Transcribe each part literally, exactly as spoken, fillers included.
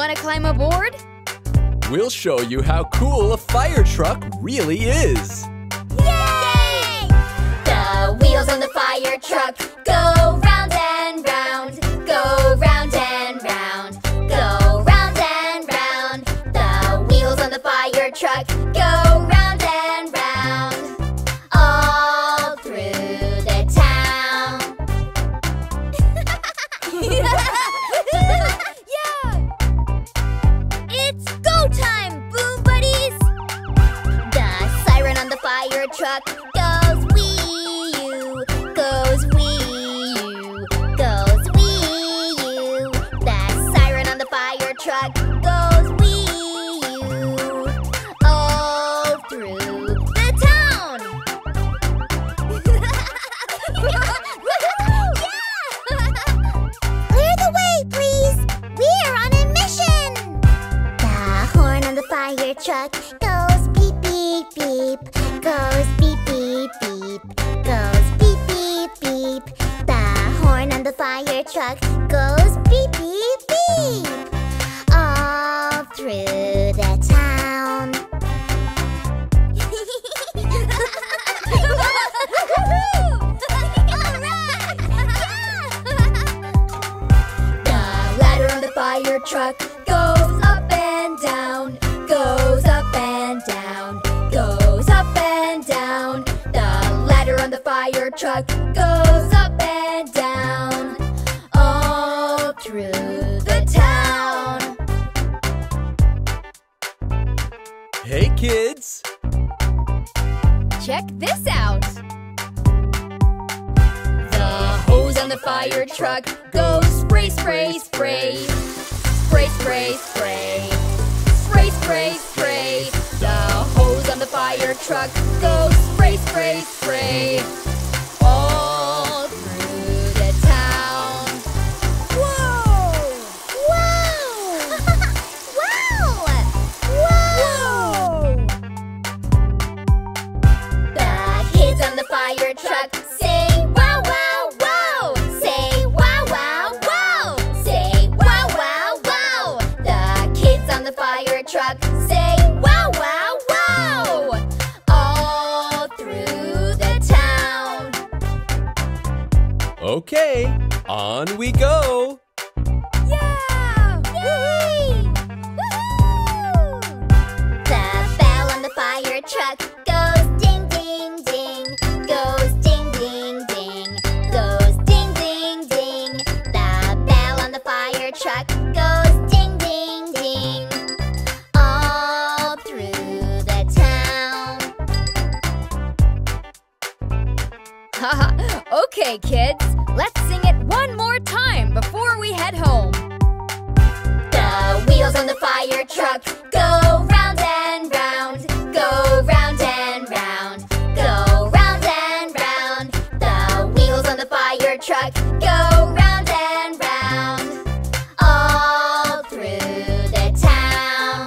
Wanna climb aboard? We'll show you how cool a fire truck really is! Yay! The wheels on the fire truck go round and round, go round and round, go round and round. The wheels on the fire truck go round and round, all through the town. Truck goes wee-oo, goes wee-oo, goes wee-oo. The siren on the fire truck goes wee-oo all through the town. Yeah! Clear the way, please. We're on a mission. The horn on the fire truck goes beep, beep, beep. Goes beep, beep, beep. Goes beep, beep, beep. The horn on the fire truck goes beep, beep, beep. All through the town. Alright! Yeah! The ladder on the fire truck goes up and down. Goes up and down. Fire truck goes up and down all through the town. Hey kids! Check this out! The hose on the fire truck goes spray, spray, spray. Spray, spray, spray. Spray, spray, spray. The hose on the fire truck goes spray, spray, spray. All through the town. Whoa! Wow! Wow! Whoa! The kids on the fire truck say wow, wow, wow. Say wow, wow, wow. Say wow, wow, wow. The kids on the fire truck say wow, wow, wow. All through the town. Okay, on we go! Yeah! Yay! Woohoo! The bell on the fire truck goes ding, ding, ding. Goes ding, ding, ding. Goes ding, ding, ding. The bell on the fire truck goes ding, ding, ding. All through the town. Haha, okay kids! Let's sing it one more time before we head home. The wheels on the fire truck go round and round, go round and round, go round and round. The wheels on the fire truck go round and round, all through the town.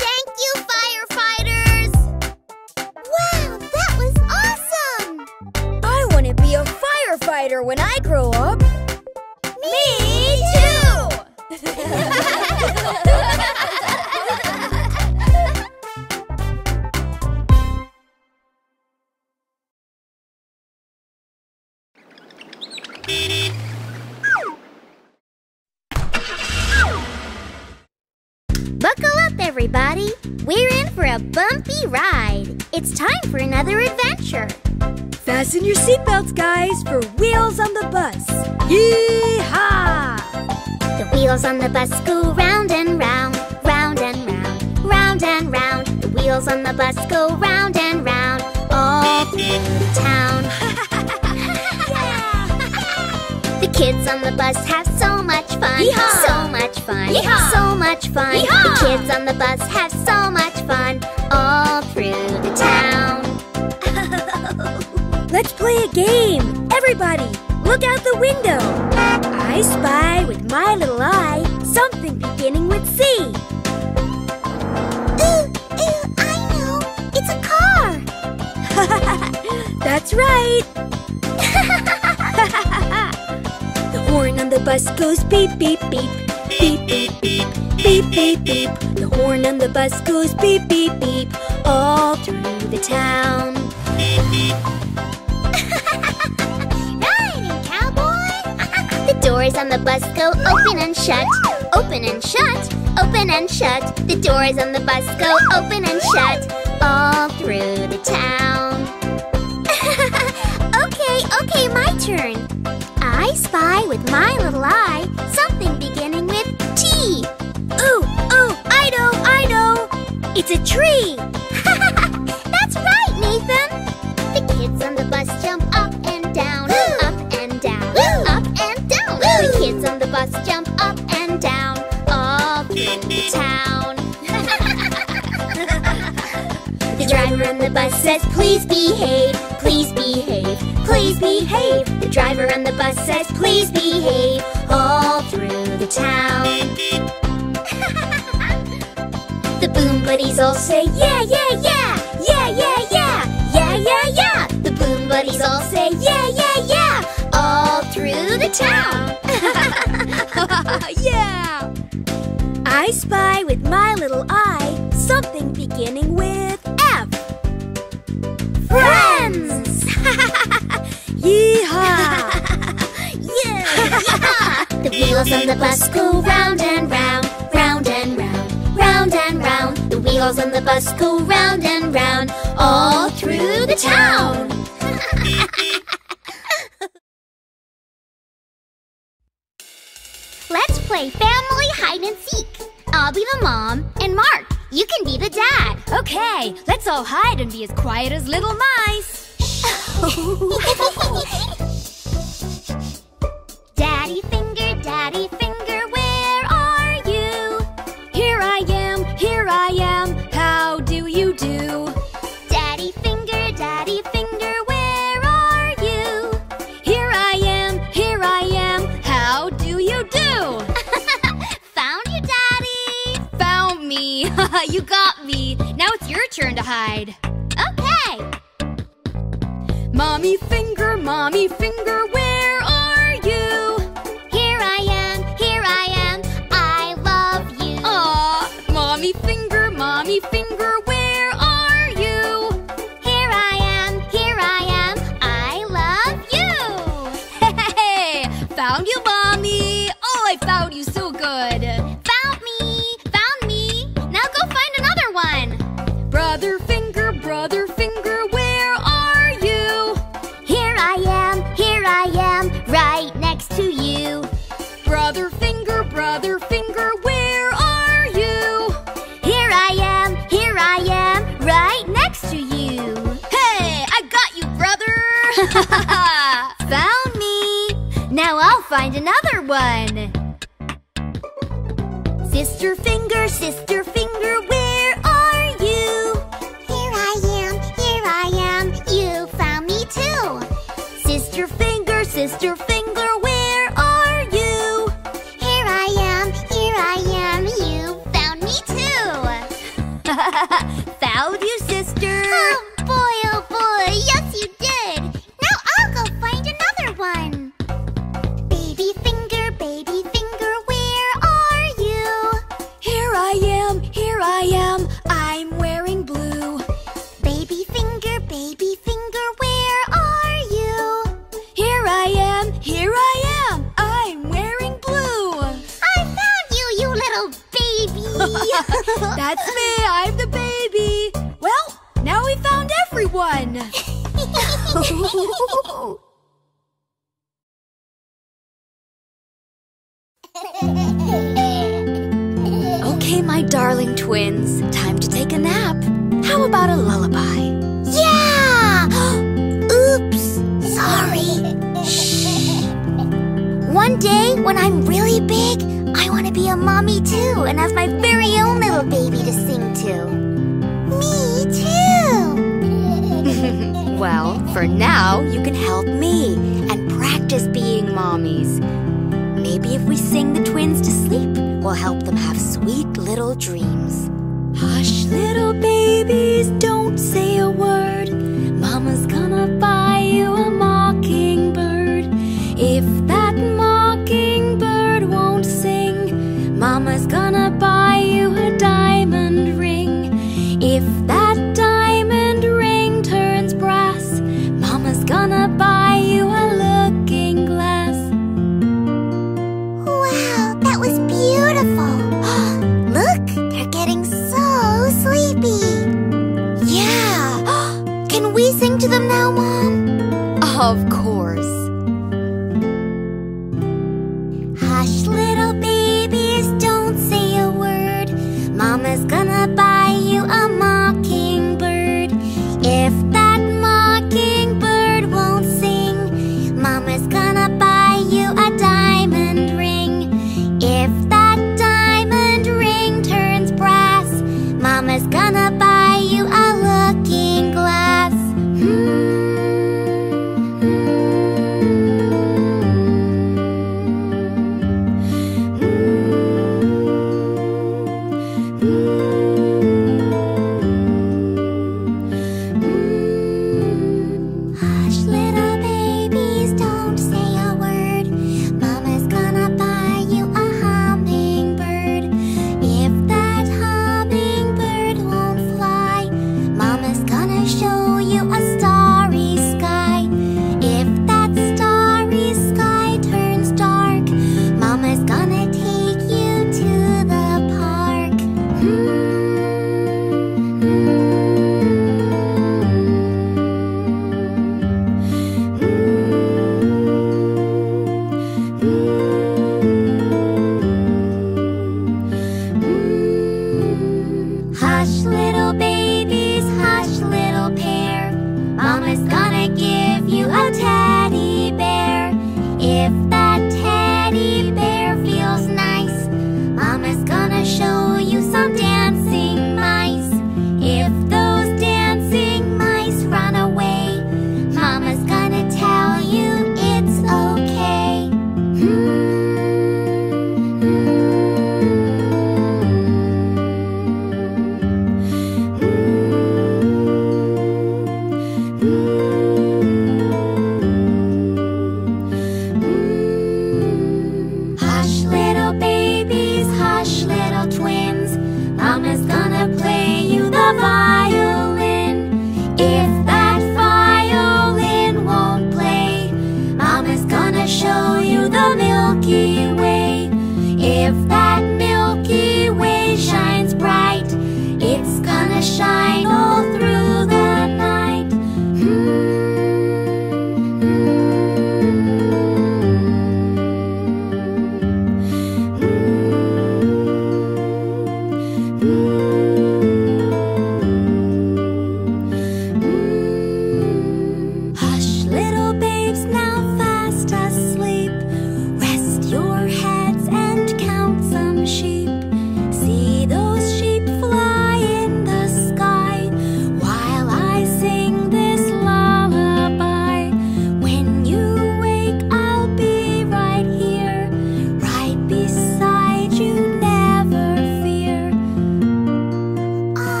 Thank you, firefighters! Wow, that was awesome! I want to be a firefighter when I grow up. Me too! Buckle up, everybody! We're in for a bumpy ride. It's time for another adventure. Fasten your seatbelts, guys, for Wheels on the Bus. Yee-haw! The wheels on the bus go round and round, round and round, round and round. The wheels on the bus go round and round, all through the town. The kids on the bus have so much fun, Yeehaw! So much fun, Yeehaw! So much fun. Yeehaw! The kids on the bus have so much fun, all through the town. Let's play a game! Everybody, look out the window! I spy with my little eye something beginning with C. Ooh, ooh, I know! It's a car! That's right! The horn on the bus goes beep, beep, beep. beep, beep, beep, beep, beep, beep. The horn on the bus goes beep, beep, beep, all through the town. Riding, cowboy! The doors on the bus go open and shut, open and shut, open and shut. The doors on the bus go open and shut, all through the town. Okay, okay, my turn. I spy with my little eye something beginning with T. Ooh, ooh, I know, I know. It's a tree. That's right, Nathan. The kids on the bus jump up and down, ooh, up and down, ooh, up and down. Ooh. The kids on the bus jump up and down all through the town. The driver on the bus says, please behave, please behave, please behave. The driver on the bus says, please behave, all through the town. The Boom Buddies all say, yeah, yeah, yeah, yeah, yeah, yeah, yeah, yeah, yeah. The Boom Buddies all say, yeah, yeah, yeah, all through the town. Yeah! I spy with my little eye something beginning with F. Friends! Yee-haw! Yeah, yeah! The wheels on the bus go round and round, round and round, round and round. The wheels on the bus go round and round, all through the town. Let's play family hide and seek. I'll be the mom, and Mark, you can be the dad. Okay, let's all hide and be as quiet as little mice. Daddy finger, daddy finger, where are you? Here I am, here I am, how do you do? Daddy finger, daddy finger, where are you? Here I am, here I am, how do you do? Found you, Daddy! Found me! You got me! Now it's your turn to hide. Okay! Mommy finger, mommy finger, where are you? Here I am, here I am, I love you. Aw, mommy finger, mommy finger, where are you? Here I am, here I am, I love you. Hey, found you, mommy. Oh, I found you so good. Found me, found me. Now go find another one. Brother finger, brother finger, where are you? Right next to you. Brother finger, brother finger, where are you? Here I am, here I am, right next to you. Hey, I got you, brother! Found me! Now I'll find another one. Sister finger, sister finger, where are you? Here I am, here I am, you found me too. Sister finger, sister finger, where are you? Here I am, here I am, you found me too. Found you, sister. Oh boy, oh boy, yes you did. Now I'll go find another one. Baby finger, baby finger, where are you? Here I am, here I am, I'm wearing blue. Baby finger, baby finger, where are you? Here I am, here I am, I'm wearing blue. I found you, you little baby. That's me, I'm the baby. Well, now we found everyone. Okay, my darling twins, time to take a nap. How about a lullaby? Yeah! Oops. Sorry. Shh. One day, when I'm really big, I want to be a mommy too and have my very own little baby to sing to. Me too! Well, for now, you can help me and practice being mommies. Maybe if we sing the twins to sleep, we'll help them have sweet little dreams. Hush, little babies, don't say a word. Mama's gonna buy you a mockingbird. If that mockingbird won't sing, Hush little babies, hush little pair, Mama's gonna give you a teddy bear. If that teddy bear feels nice, Mama's gonna show you some dancing mice. If those dancing mice run away, Mama's gonna tell you it's okay. Hmm.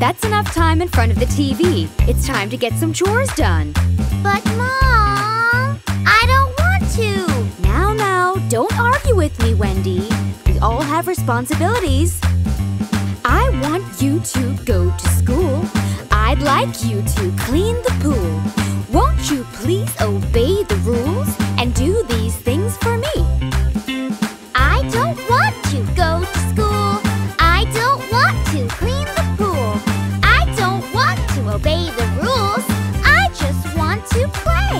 That's enough time in front of the T V. It's time to get some chores done. But Mom, I don't want to. Now, now, don't argue with me, Wendy. We all have responsibilities. I want you to go to school. I'd like you to clean the pool. Won't you please obey the rules and do these things for me? I don't want to go to school. I don't want to clean the pool. Obey the rules. I just want to play.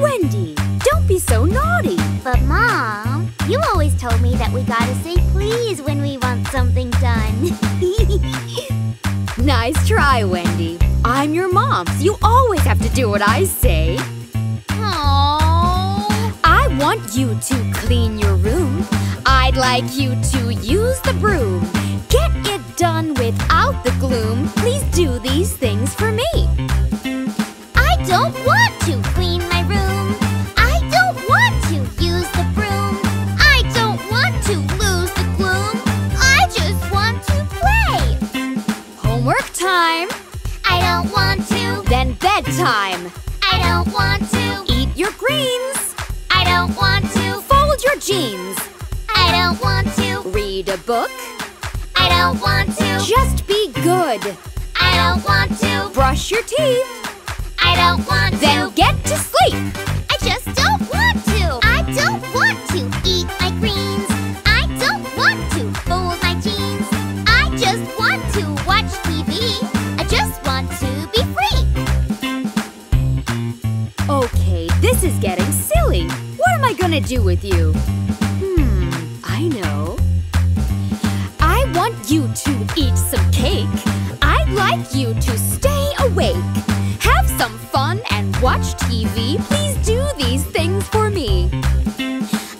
Wendy, don't be so naughty. But Mom, you always told me that we gotta say please when we want something done. Nice try, Wendy. I'm your mom, so you always have to do what I say. Aww. I want you to clean your room. I'd like you to use the broom. Get it done without the gloom. Please do these things for me. I don't want to clean my room. I don't want to use the broom. I don't want to lose the gloom. I just want to play. Homework time. I don't want to. Then bedtime. I don't want to. Eat your greens. I don't want to. Fold your jeans. I don't want to. Read a book. I don't want to. Just be good. I don't want to. Brush your teeth. I don't want to. Then get to sleep. I just don't want to. I don't want to eat my greens. I don't want to fold my jeans. I just want to watch T V. I just want to be free. Okay, this is getting silly. What am I gonna do with you? Hmm, I know. I want you to eat some cake. I'd like you to stay awake. Have some fun and watch T V. Please do these things for me.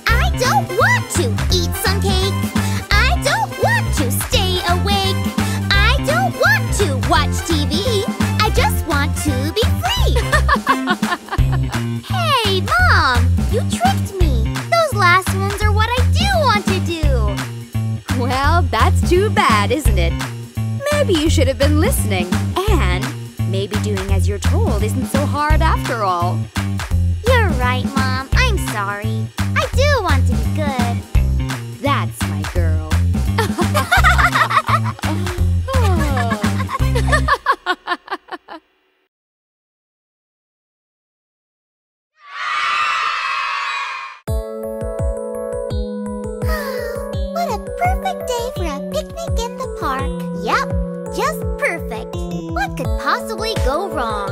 I don't want to eat some cake. I don't want to stay awake. I don't want to watch T V. I just want to be free. Hey, Mom, you tricked me. Those last ones are what I do want to do. Well, that's too bad, isn't it? Maybe you should have been listening. And maybe doing as you're told isn't so hard after all. You're right, Mom. I'm sorry. I do want to be good. That's my girl. Oh. just perfect. What could possibly go wrong?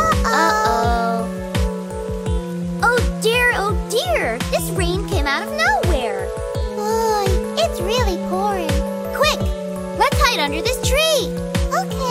Uh-oh. Uh-oh. Oh dear, oh dear. This rain came out of nowhere. Boy, it's really pouring. Quick, let's hide under this tree. Okay.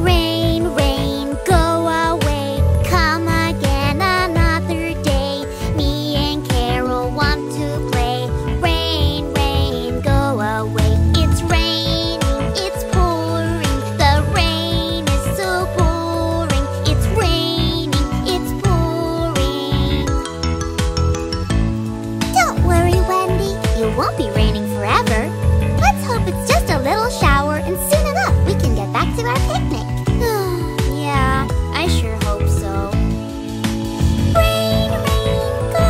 Rain, rain, go away. Come again another day. Me and Carol want to play. Rain, rain, go away. It's raining, it's pouring. The rain is so pouring. It's raining, it's pouring. Don't worry, Wendy. It won't be raining forever. Let's hope it's just a little shower and soon enough we can get back to our picnic. Yeah, I sure hope so. Rain, rain, go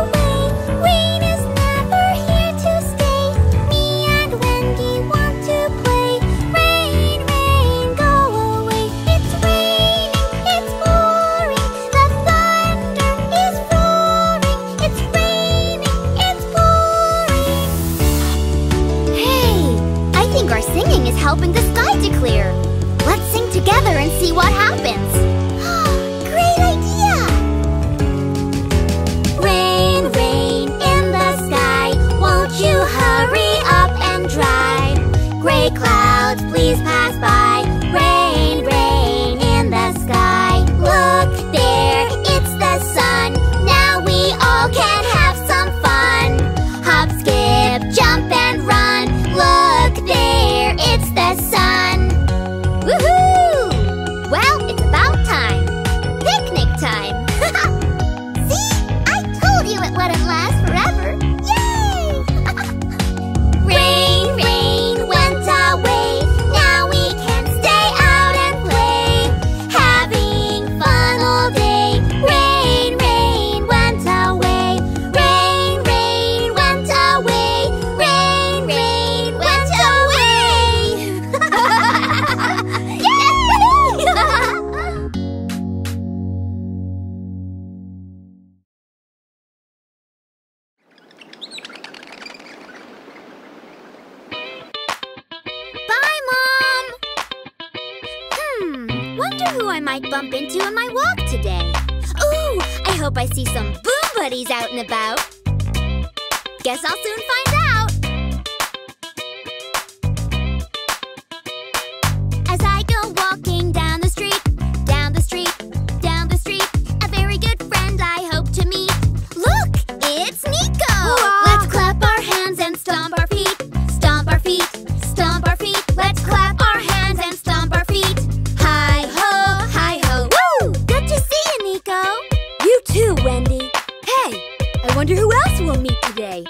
away. Rain is never here to stay. Me and Wendy want to play. Rain, rain, go away. It's raining, it's pouring. The thunder is roaring. It's raining, it's pouring. Hey, I think our singing is helping the sky to clear. Let's sing together and see what happens. Great idea! Rain, rain in the sky, won't you hurry up and dry? Gray clouds, please pass by. Rain, rain in the sky. Look there, it's the sun. Now we all can have some fun. Hop, skip, jump and run. Look there, it's the sun. Woohoo! Well, it's about time. Picnic time! See? I told you it wouldn't last forever. Yay! Rain, rain went away. Now we can stay out and play. Having fun all day. Rain, rain went away. Rain, rain went away. Rain, rain went away. Bye, Mom! Hmm, wonder who I might bump into on my walk today. Ooh, I hope I see some Boom Buddies out and about. Guess I'll soon find out. As I go walking down the street, down the street, down the street, a very good friend I hope to meet. Look, it's Nico! Let's clap our hands and stomp our feet, stomp our feet, stomp our feet. Let's clap our hands and stomp our feet. Hi ho, hi ho, woo! Good to see you, Nico. You too, Wendy. Hey, I wonder who else we'll meet today.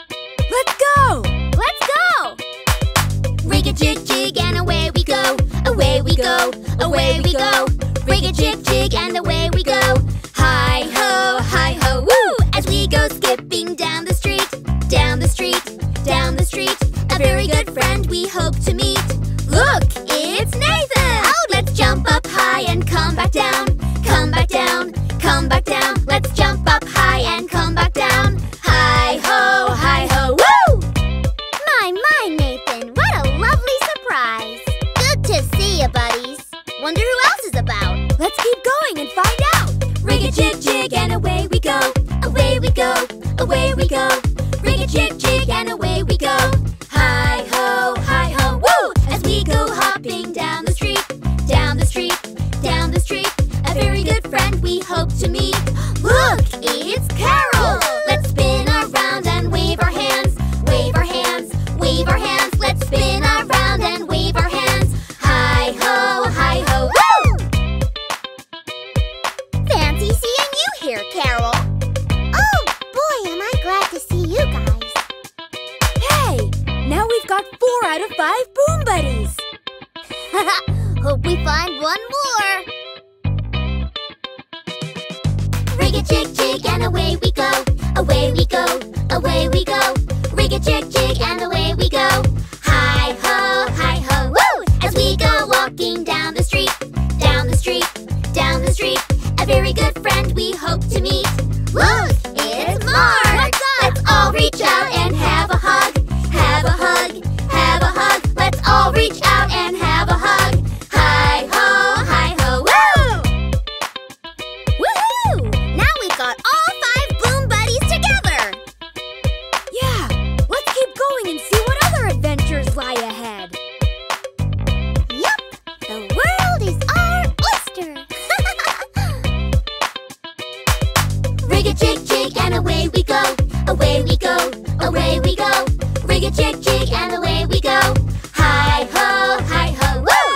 Let's go! Let's go! Rig a jig jig and away we go. Away we go, away we go. Rig a jig jig and away we go. Hi ho, hi ho, woo! As we go skipping down the street, down the street, down the street, a very good friend we hope to meet. Look, it's Nathan! Let's jump up high and come back down, come back down, come back down. Let's jump up high and come back down. Hi ho, hi ho, woo! My, my, Nathan, what a lovely surprise! Good to see you, buddies. Wonder who else is about. Let's keep going and find out. Rig a jig jig and away we go. Away we go, away we go. Rig a jig jig and away we go. Hi ho, hi ho, woo! As we go hopping down the street, down the street, down the street, a very good friend we hope to meet. Look, it's Carol! Let's spin around and wave our hands, wave our hands, wave our hands. Let's spin around and wave our hands. Hi ho, hi ho, woo! Fancy seeing you here, Carol. Oh, boy, am I glad to see you guys. Hey, now we've got four out of five Boom Buddies. Hope we find one more. Rig a jig jig and away we go. Away we go, away we go. Rig a jig jig and away we go. Hi ho, hi ho, woo! As we go walking down the street, down the street, down the street, a very good friend we hope to meet. Look, it's Mark! Let's all reach out and have a hug, have a hug, have a hug. away we go, away we go, away we go. Rig a jig jig and away we go. Hi ho, hi ho, woo!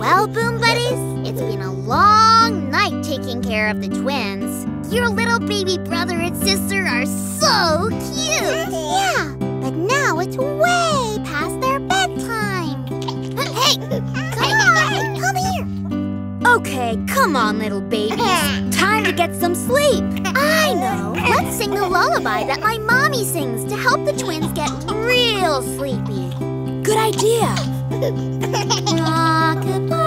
Well, Boom Buddies, it's been a long night taking care of the twins. Your little baby brother and sister are so cute! Yeah, but now it's way past their bedtime. Hey, come on, come here. Okay, come on, little babies. Time to get some sleep. I know. Let's sing the lullaby that my mommy sings to help the twins get real sleepy. Good idea. Rock a bye.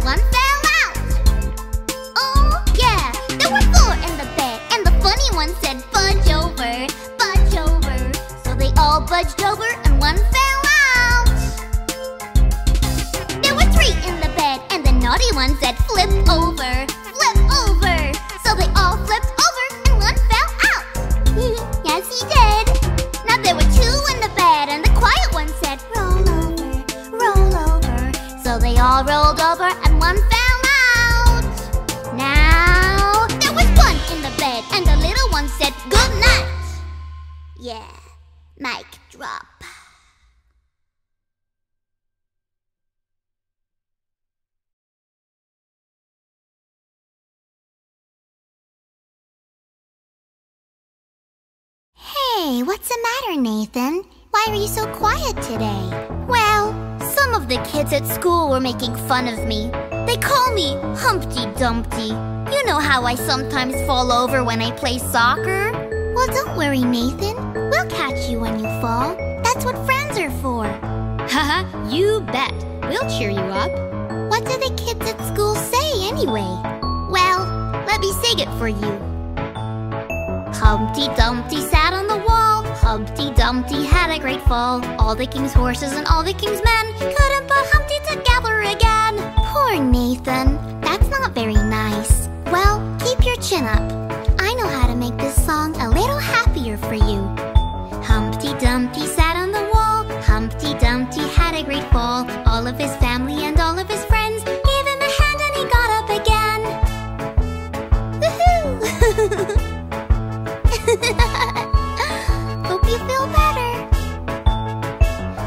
One fudged over and one fell out. There were three in the bed and the naughty one said, flip over, flip over. So they all flipped over and one fell out. Yes, he did. Now there were two in the bed and the quiet one said, roll over, roll over. So they all rolled over and one fell out. Now there was one in the bed and the little one said, good night. Yeah, mic drop. Hey, what's the matter, Nathan? Why are you so quiet today? Well, some of the kids at school were making fun of me. They call me Humpty Dumpty. You know how I sometimes fall over when I play soccer? Well, don't worry, Nathan. We'll catch you when you fall. That's what friends are for. Haha, you bet. We'll cheer you up. What do the kids at school say anyway? Well, let me sing it for you. Humpty Dumpty sat on the wall. Humpty Dumpty had a great fall. All the king's horses and all the king's men couldn't put Humpty together again. Poor Nathan. That's not very nice. Well, keep your chin up. I know how to make this song a little happier for you. Humpty Dumpty sat on the wall. Humpty Dumpty had a great fall. All of his family and all of his friends gave him a hand and he got up again. Woohoo! Hope you feel better.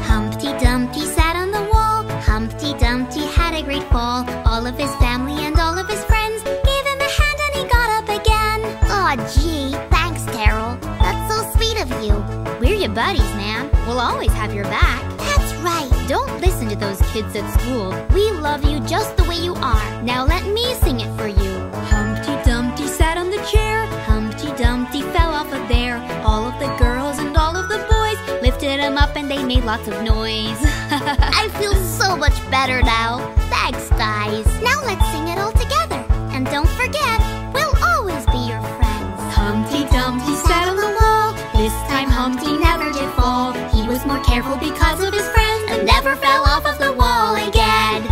Humpty Dumpty sat on the wall. Humpty Dumpty had a great fall. All of his family and all of his friends gave him a hand and he got up again. Aw, oh, gee, thanks, Carol. That's so sweet of you. We're your buddies, man. We'll always have your back. That's right. Don't listen to those kids at school. We love you just the way you are. Now let me sing it for you. Humpty Dumpty sat on the chair. Humpty Dumpty fell off of there. All of the girls and all of the boys lifted him up and they made lots of noise. I feel so much better now. Thanks, guys. Now let's sing it all together. And don't forget, we'll always be your friends. Humpty Dumpty sat on the wall. This time Humpty never did fall. He was more careful because of his friends and never fell off of the wall again.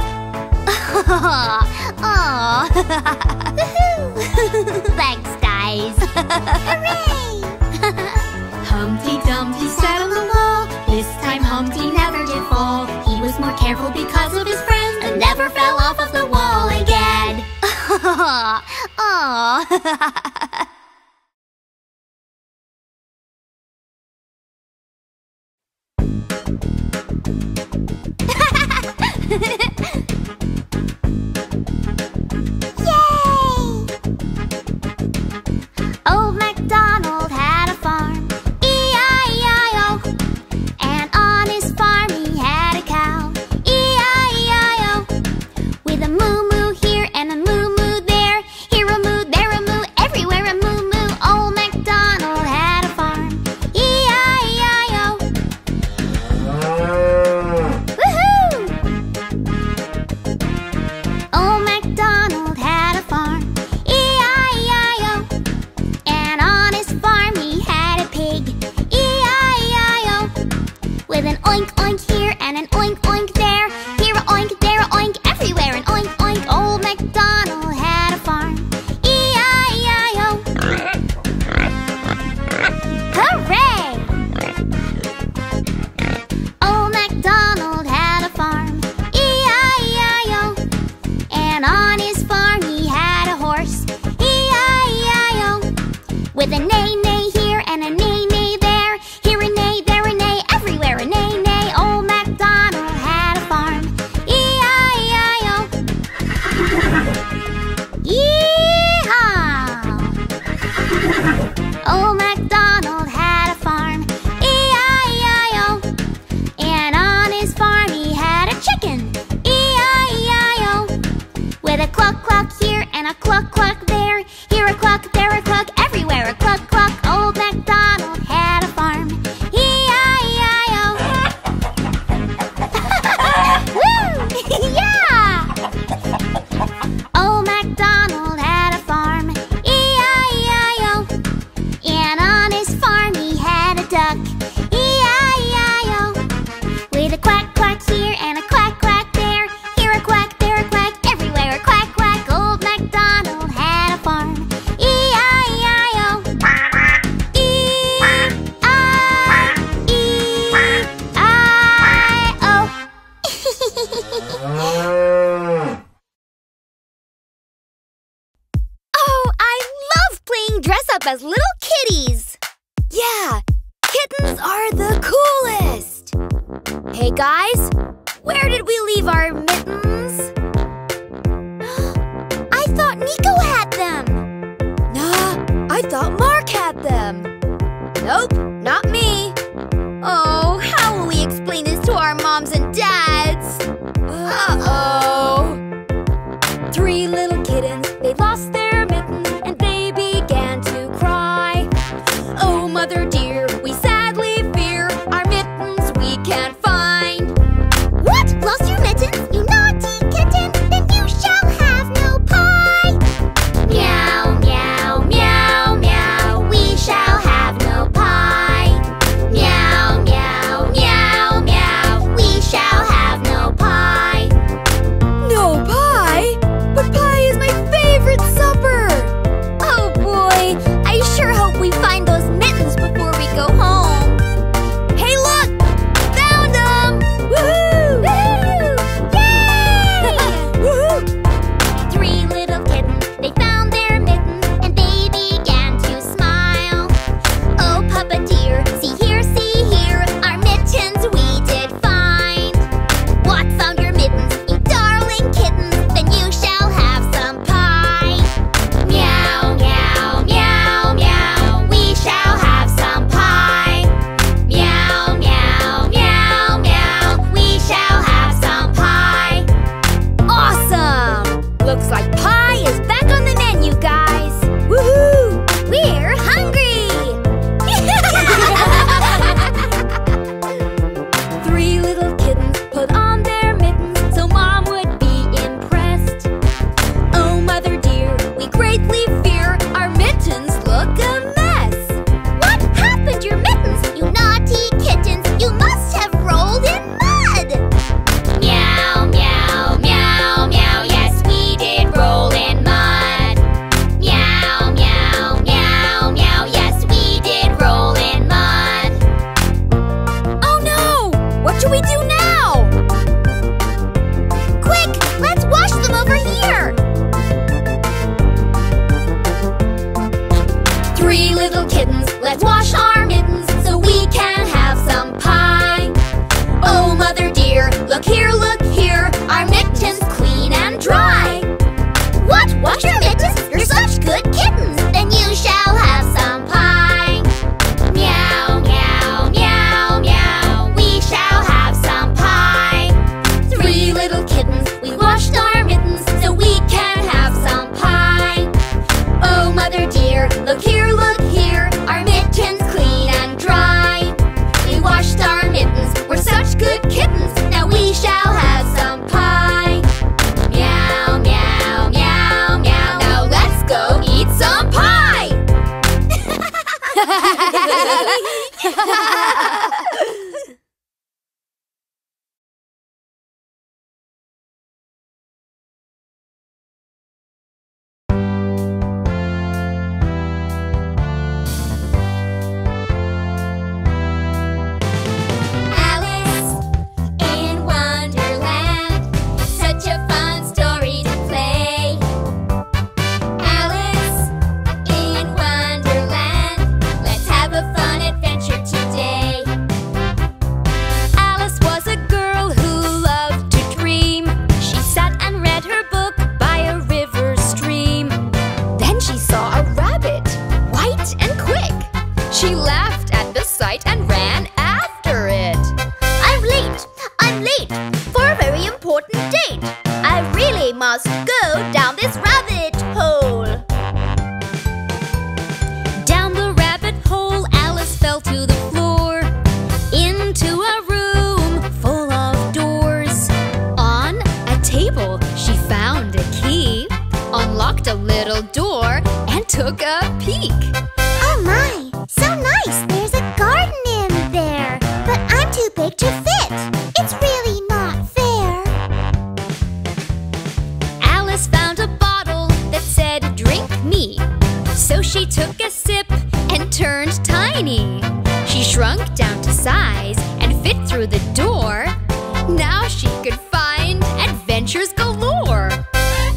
Aww. Thanks, guys. Hooray! Humpty Dumpty sat on the wall. This time Humpty never did fall. He was more careful because of his friends and never fell off of the wall again. Aww. Yay! Old MacDonald had a farm, E I E I O. And on his farm he had a cow, E I E I O. With a moo-moo here and a moo-moo there, here a moo, there a moo, everywhere a moo. up as little kitties. Yeah, kittens are the coolest. Hey, guys, where did we leave our mittens? I thought Nico had them. Nah, I thought Mark had them. Nope, not me. Oh, how will we explain this to our moms and dads? Uh-oh. Three little kittens, they lost their mittens, and they began to cry. Oh, mother dear, we sadly fear our mittens we can't find. What? Lost your mittens? You naughty kitten, then you shall have no pie. Meow, meow, meow, meow, we shall have no pie. Meow, meow, meow, meow, we shall have no pie. No pie? But pie is my favorite supper. Oh boy, I sure hope we find those mittens before we go home. Hey look, found them! Woohoo! Woohoo! Yay! Woohoo! Three little kittens, they found their mittens, and they began to smile. Oh Papa dear, see here, see here, our mittens we did find. What found your mittens, you darling kittens, then you shall have some pie. Meow, meow, meow, meow, we shall have some pie. Meow, meow, meow, meow, we shall have some pie. Awesome! Looks like pie is back on the menu, guys. Woohoo! We're hungry! Three little kittens put on their mittens so mom would be impressed. Oh, mother dear, we greatly fear our mittens look a mess. What happened to your mittens, you naughty kittens? You must have rolled in mud. Meow, meow, meow, meow, yes, we did roll in mud. Meow, meow, meow, meow, yes, we did roll in mud. Oh no! What should we do now? Quick, let's wash them over here. Three little kittens, let's wash our mittens so we can have some pie. Oh, mother dear, look here, look here, our mittens clean and dry. What? Wash your mittens? You're such good kittens. Then you shall have some pie. Meow, meow, meow, meow, we shall have some pie. Three little kittens, we washed our mittens so we can have some pie. Oh, mother dear, look here, look here, our mittens clean and dry. We washed our mittens, we're such good kittens, now we shall have some pie. Meow, meow, meow, meow, now let's go eat some pie. Alice in Wonderland. It's such a fun story to play. Alice in Wonderland. Let's have a fun adventure today. Alice was a girl who loved to dream. She sat and read her book by a river stream. Then she saw a rabbit, white and quick. She laughed at the sight and ran after it. I'm late. I'm late for a very important date. I really must go down this rabbit hole. Down the rabbit hole, Alice fell to the floor, into a room full of doors. On a table, she found a key, unlocked a little door, and took a peek. Oh my, so nice. There's a garden in there, but I'm too big to fit. It's really not fair. Alice found a bottle that said, "Drink me." So she took a sip and turned tiny. She shrunk down to size and fit through the door. Now she could find adventures galore.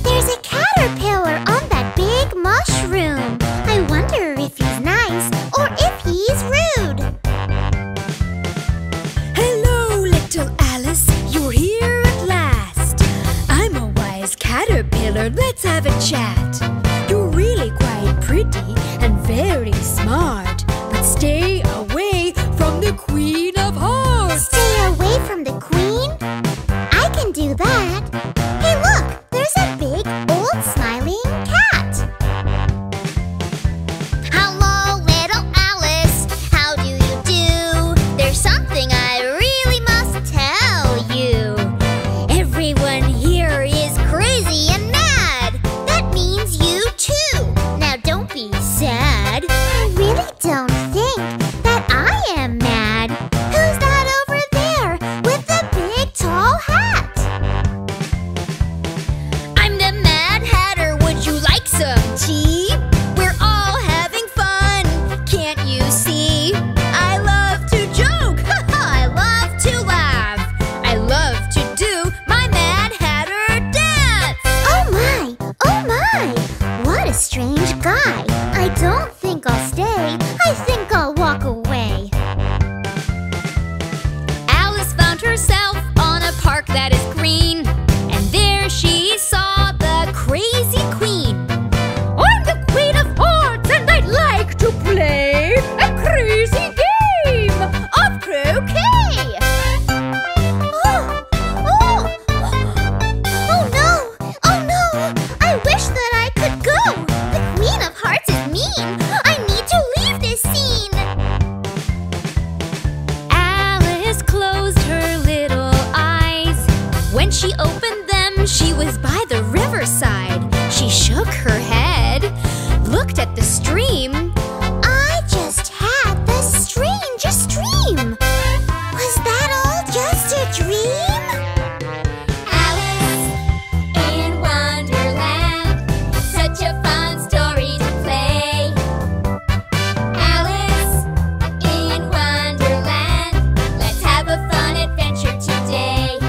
There's a caterpillar on that big mushroom. When she opened them, she was by the riverside. She shook her head, looked at the stream. I just had the strangest dream. Was that all just a dream? Alice in Wonderland, such a fun story to play. Alice in Wonderland, let's have a fun adventure today.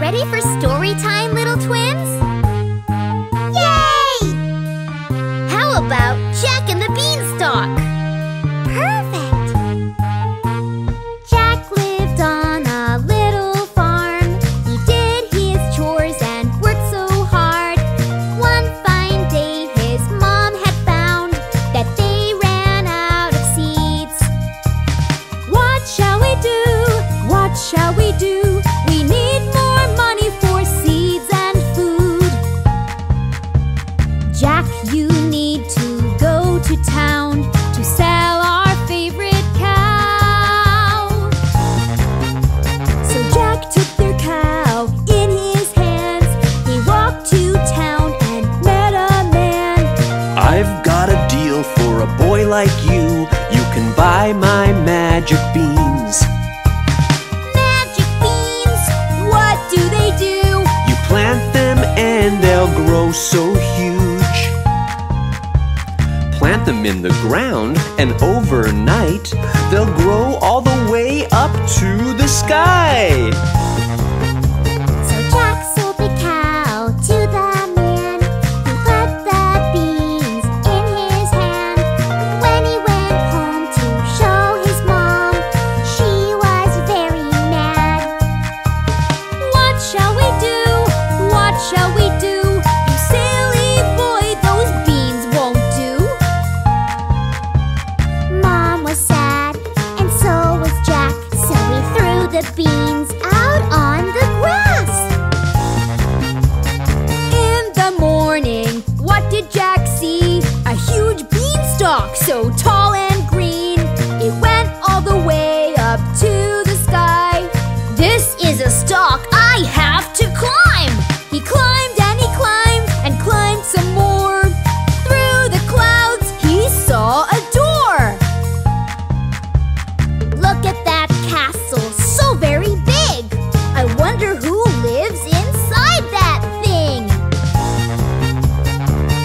Ready for story time, little twins? Yay! How about Jack and the Beanstalk? Perfect! Jack lived on a little farm. He did his chores and worked so hard. One fine day his mom had found that they ran out of seeds. What shall we do? What shall we do? We need more money for seeds and food. Jack, you need to go to town to sell our favorite cow. So Jack took their cow in his hands. He walked to town and met a man. I've got a deal for a boy like you. You can buy my magic beans. Plant them and they'll grow so huge. Plant them in the ground and overnight they'll grow all the way up to the sky. So Jack sold the cow to the man who put the beans in his hand. When he went home to show his mom, she was very mad. What shall we do? What shall we do? You silly boy, those beans won't do. Mom was sad, and so was Jack. So we threw the beans out on the grass. In the morning, what did Jack see? A huge beanstalk, so tall and green. It went all the way up to the sky. This is a stalk I have to climb. He climbed and he climbed and climbed some more. Through the clouds he saw a door. Look at that castle, so very big. I wonder who lives inside that thing.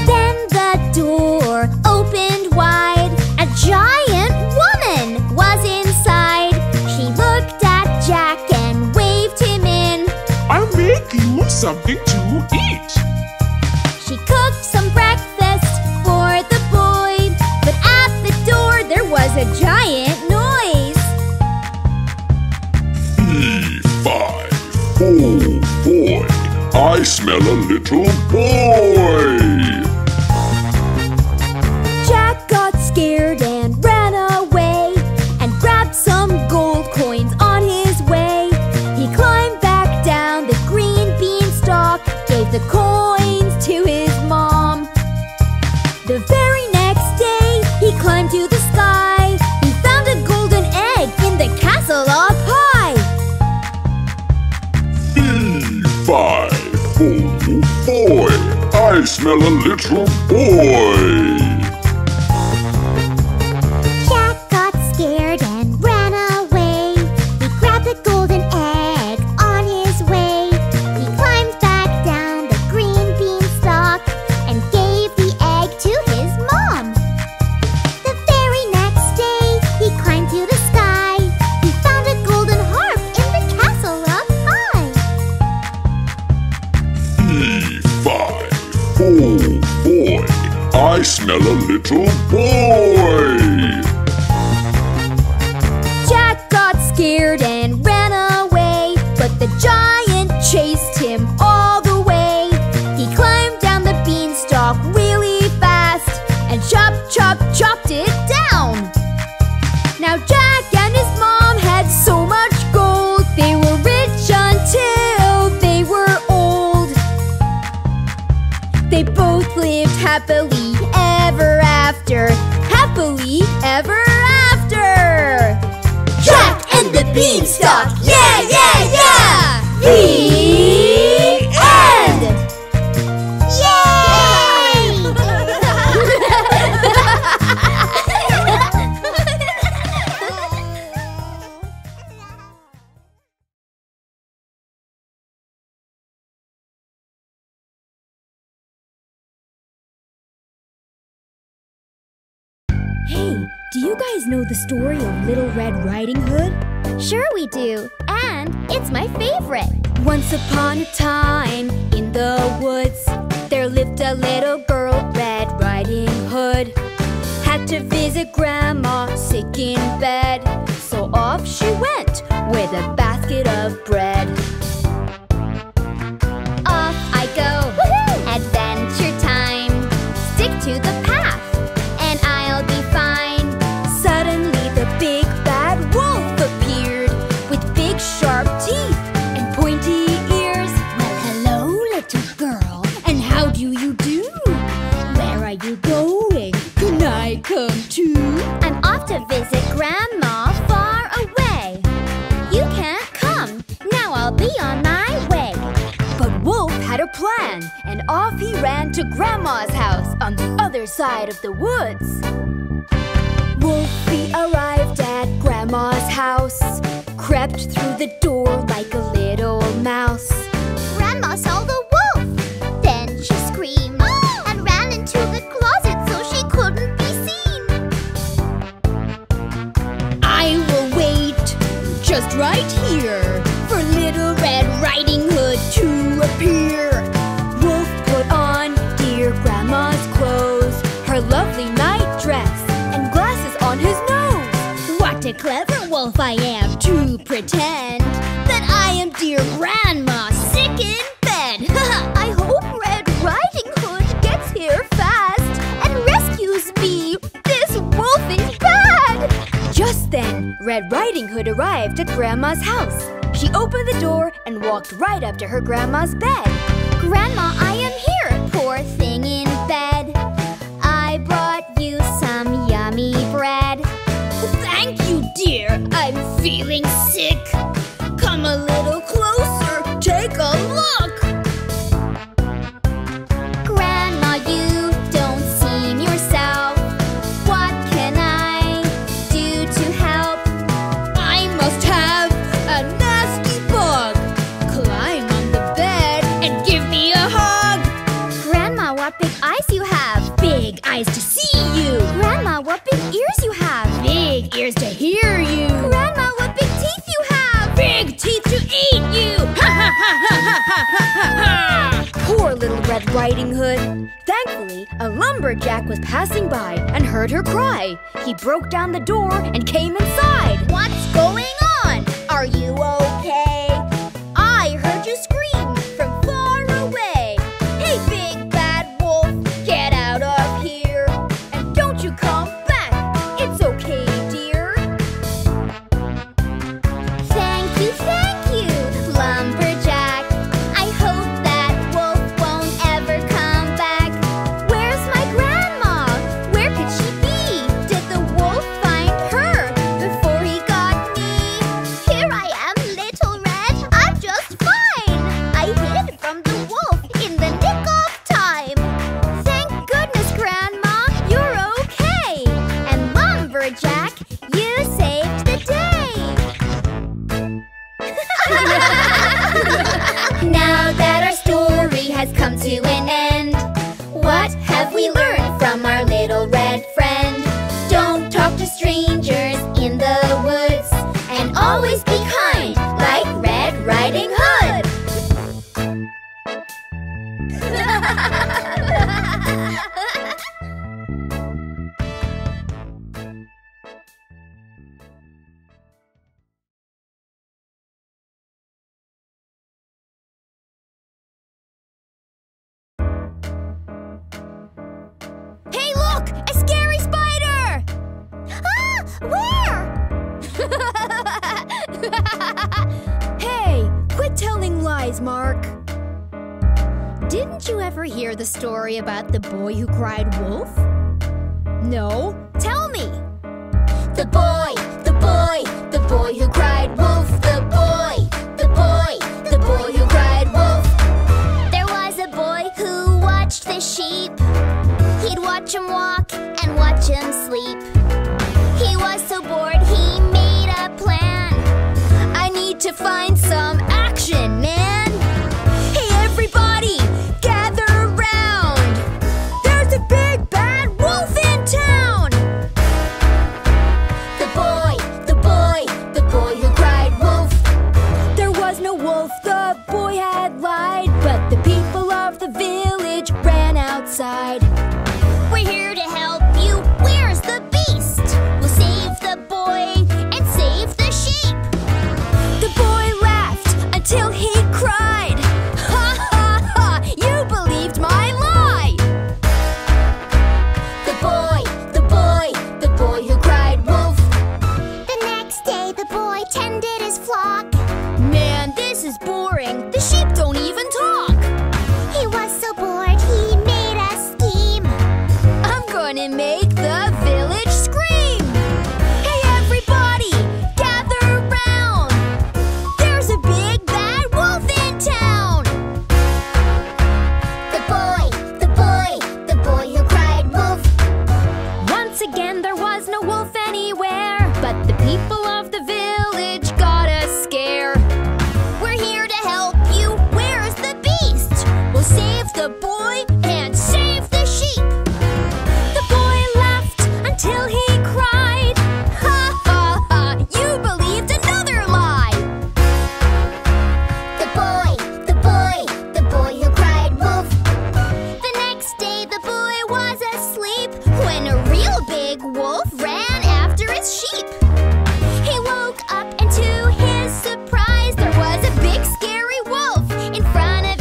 Then the door opened wide. A giant woman was inside. She looked at Jack and waved him in. I'll make you something to eat. She cooked some breakfast for the boy, but at the door there was a giant noise. Fee, fi, fo, boy, I smell a little boy. Jack got scared and ran away and grabbed some gold coins on his way. He climbed back down the green beanstalk, gave the coins to his mom. The very next day, he climbed to the sky. He found a golden egg in the castle up high. Fee, fi, fo, boy, I smell a little boy. Jack got scared and ran away. He grabbed the golden egg on his way. He climbed back down the green beanstalk and gave the egg to his mom. The very next day, he climbed to the sky. He found a golden harp in the castle up high. Fee, fi, fo, boy, I smell a little boy. Jack got scared and ran away, but the giant chased him all the way. He climbed down the beanstalk really fast and chop, chop, chopped it down. Now Jack and his mom had so much gold, they were rich until Do you guys know the story of Little Red Riding Hood? Sure we do, and it's my favorite! Once upon a time, in the woods, there lived a little girl, Red Riding Hood. Had to visit Grandma, sick in bed, so off she went with a basket of bread. Off I go, woohoo! Adventure time, stick to the path, and I'll be fine. Suddenly the big bad wolf appeared, with big sharp teeth and pointy ears. Well, hello, little girl, and how do you do? Where are you going? Can I come too? I'm off to visit Grandma far away. You can't come, now I'll be on my way. Wolf had a plan, and off he ran to Grandma's house on the other side of the woods. Wolfie arrived at Grandma's house, crept through the door like a little mouse. Grandma saw the wolf, then she screamed, oh! And ran into the closet so she couldn't be seen. I will wait, just right here, for Little Red Riding Hood to appear. Wolf put on dear Grandma's clothes, her lovely night dress, and glasses on his nose. What a clever wolf I am to pretend that I am dear Grandma sick in bed. I hope Red Riding Hood gets here fast and rescues me. This wolf is bad. Just then, Red Riding Hood arrived at Grandma's house. She opened the door and walked right up to her grandma's bed. Grandma, I am here, poor thing in bed. I brought you some yummy bread. Thank you, dear, I'm feeling sick. Come a little closer, take a look. Grandma, you don't seem yourself. What can I do to help? I must have a to see you. Grandma, what big ears you have. Big ears to hear you. Grandma, what big teeth you have. Big teeth to eat you. Ha ha ha ha ha ha ha. Poor Little Red Riding Hood. Thankfully, a lumberjack was passing by and heard her cry. He broke down the door and came inside. What's going on? Are you okay? I heard you scream from far away. Hey, big bad wolf, get out of here. Come back, it's okay, dear. Thank you, thank you, lumberjack. I hope that wolf won't ever come back. Where's my grandma? Where could she be? Did the wolf find her before he got me? Here I am, Little Red, I'm just fine. I hid from the wolf in the nick of time. Thank goodness, Grandma, Jack, you saved the day! Now that our story has come to an end, what have we learned from our little red friend? Don't talk to strangers in the woods, and always be kind, like Red Riding Hood! Hey, quit telling lies, Mark. Didn't you ever hear the story about the boy who cried wolf? No, tell me. The boy, the boy, the boy who cried wolf. The boy, the boy, the boy who cried wolf. There was a boy who watched the sheep. He'd watch him walk and watch him sleep. He was so bored he made a plan. I need to find some action, man. Hey, everybody, gather round. There's a big bad wolf in town. the boy had lied, but the people of the village ran outside. We're here to help you. Where's the beast? We'll save the boy and save the sheep. The boy laughed until he cried. Ha ha ha, you believed my lie. The boy, the boy, the boy who cried wolf. The next day the boy tended his flock. Man, this is boring. The sheep don't even talk. He was so bored, he made a scheme. I'm gonna make the village scream. Hey, everybody, gather round. There's a big bad wolf in town. The boy, the boy, the boy who cried wolf. Once again, there was no wolf anywhere, but the people of the village got a scare. Save the boy and save the sheep. The boy laughed until he cried. Ha ha ha, you believed another lie. The boy, the boy, the boy who cried wolf. The next day the boy was asleep when a real big wolf ran after his sheep. He woke up and to his surprise there was a big scary wolf in front of him.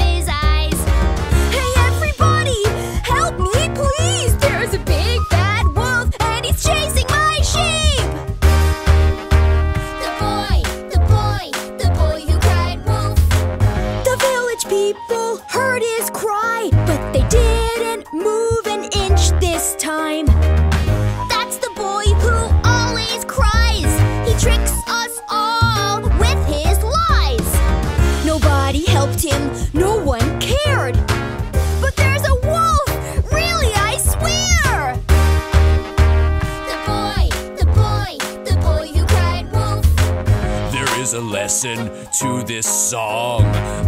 A lesson to this song.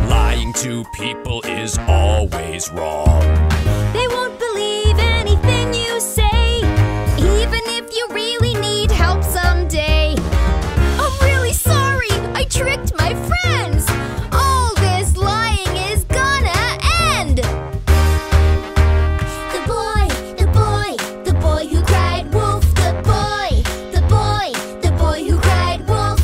Lying to people is always wrong. They won't believe anything you say, even if you really need help someday. I'm really sorry, I tricked my friends. All this lying is gonna end. The boy, the boy, the boy who cried wolf. The boy, the boy, the boy who cried wolf.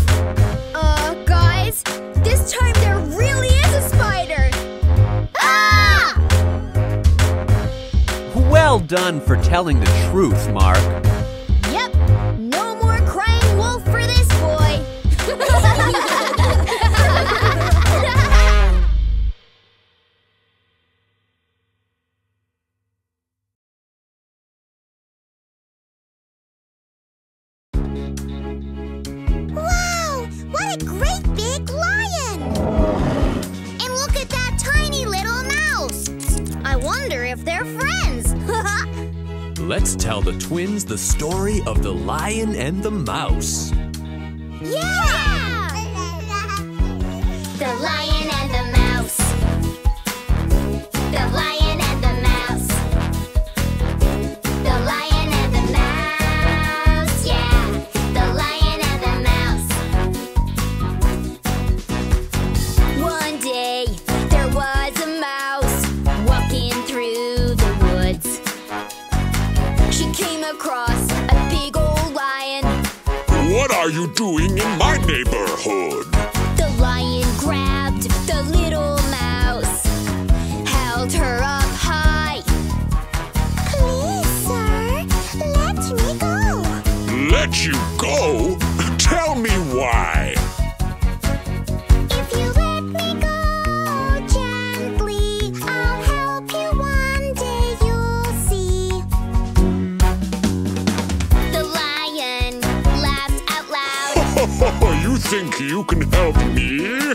This time there really is a spider! Ah! Well done for telling the truth, Mark. Yep, no more crying wolf for this boy. Wow, what a great big lion! Wonder if they're friends. Let's tell the twins the story of the lion and the mouse. Yeah! The lion and the mouse. The lion and the mouse. The lion and the mouse. Yeah! The lion and the mouse. One day there was a mouse through the woods. She came across a big old lion. What are you doing in my neighborhood? The lion grabbed the little mouse, held her up high. Please, sir, let me go. Let you go? Tell me why. You think you can help me?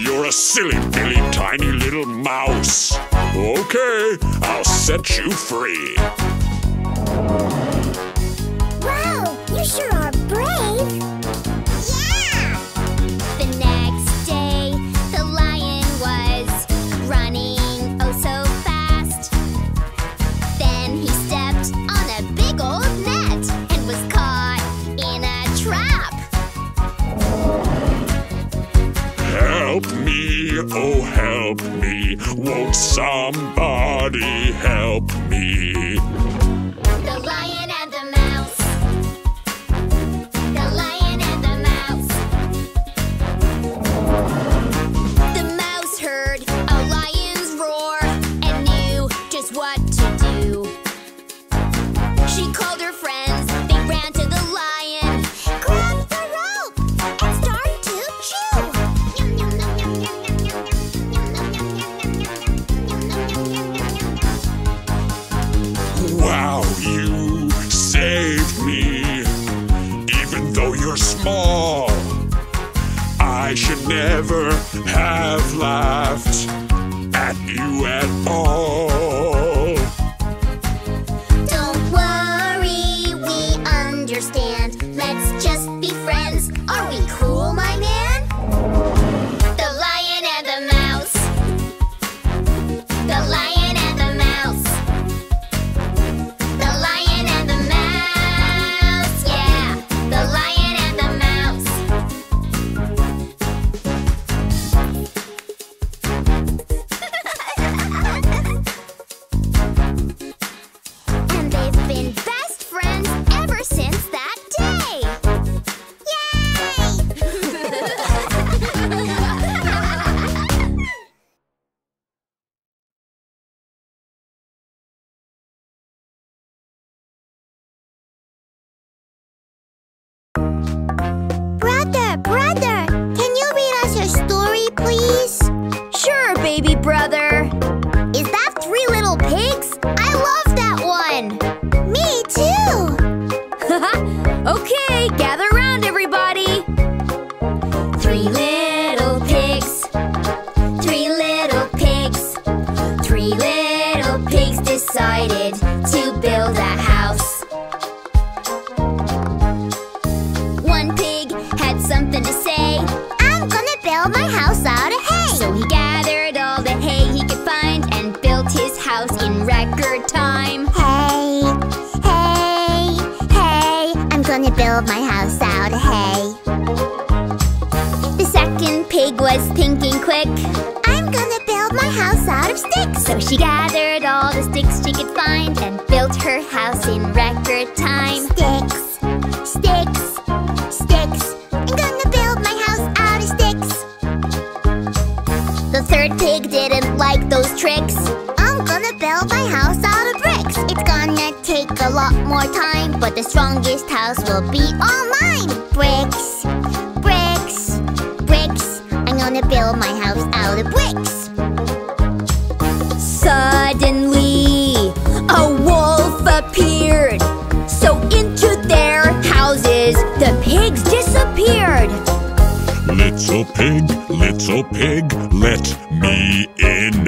You're a silly, billy, tiny little mouse. Okay, I'll set you free. Wow, you sure are brave. Yeah! The next day, the lion was running oh so fast. Then he stepped on a big old net and was caught in a trap. help me, oh help me, won't somebody help me? The lion and the mouse. The lion and the mouse. The mouse heard a lion's roar and knew just what to do. She called her friends, they ran to the lion. Grab the rope and start to chew. Wow, you saved me, even though you're small. I should never have laughed at you at all. Don't worry, we understand. Let's just be friends. Are we cool, my man? The lion and the mouse. The lion and the mouse. The lion and the mouse. Yeah, the lion and the mouse. And they've been best friends ever since that day. Yay! Brother, brother, can you read us your story, please? Sure, baby brother. Is that Three Little Pigs? I love that one. Me too. Okay, gather round, everybody. Three little pigs. Three little pigs. Three little pigs decided to build a house. One pig had something to say. I'm gonna build my house out of hay. So he gathered all the hay he could find and built his house in record time. Hey, hey, hey, I'm gonna build my house out of hay. The second pig was thinking quick, I'm gonna build my house out of sticks. so she gathered all the sticks she could find and built her house in record time. Sticks, sticks, sticks. I'm gonna build my house out of sticks. The third pig didn't like those tricks. I'm gonna build my house out of bricks. It's gonna take a lot more time, but the strongest house will be all mine. Bricks, bricks, bricks. I'm gonna build my house out of bricks. Suddenly, a wolf appeared. So into their houses, the pigs disappeared. Little pig, little pig, let me in.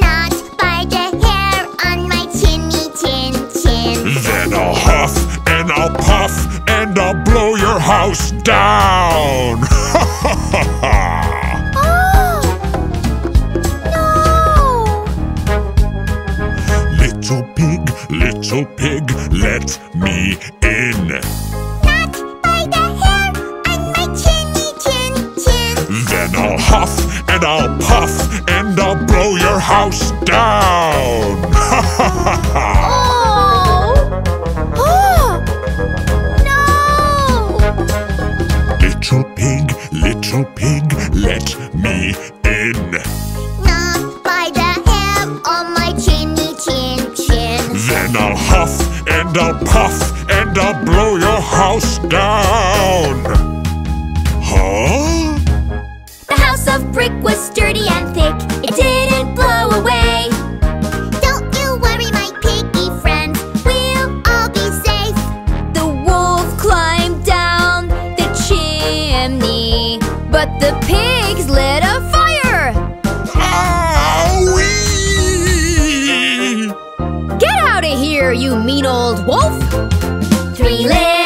Not by the hair on my chinny chin chin. Then I'll huff and I'll puff and I'll blow your house down. Ha ha ha ha! Oh! No! Little pig, little pig, let me in. Not by the hair on my chinny chin chin. Then I'll huff and I'll puff and I'll blow your house down. Ha ha ha ha! Oh! Oh! No! Little pig, little pig, let me in. Not by the hair on my chinny chin chin. Then I'll huff and I'll puff and I'll blow your house down. Huh? The house of brick was sturdy and thick. It didn't blow away. Don't you worry, my piggy friends. We'll all be safe. The wolf climbed down the chimney, but the pigs lit a fire. Owie! Get out of here, you mean old wolf! Three little